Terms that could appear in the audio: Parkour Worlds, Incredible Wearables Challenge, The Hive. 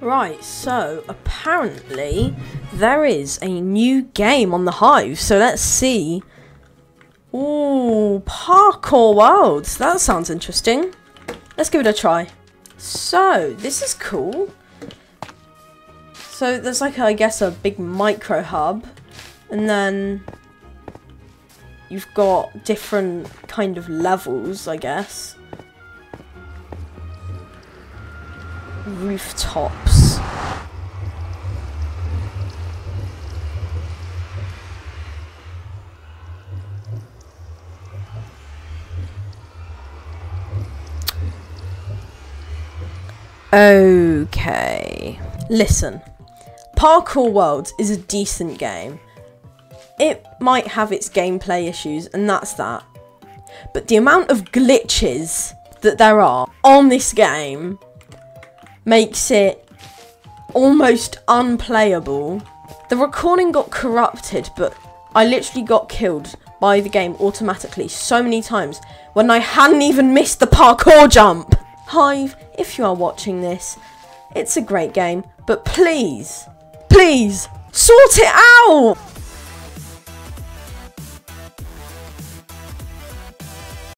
Right, so apparently there is a new game on the Hive, so let's see. Ooh, Parkour Worlds, that sounds interesting. Let's give it a try. So, this is cool. So there's like, I guess, a big micro hub, and then you've got different kind of levels, I guess. Rooftops. Okay. Listen, Parkour Worlds is a decent game. It might have its gameplay issues, and that's that. But the amount of glitches that there are on this game makes it almost unplayable. The recording got corrupted, but I literally got killed by the game automatically so many times when I hadn't even missed the parkour jump. Hive, if you are watching this, it's a great game, but please, please, sort it out!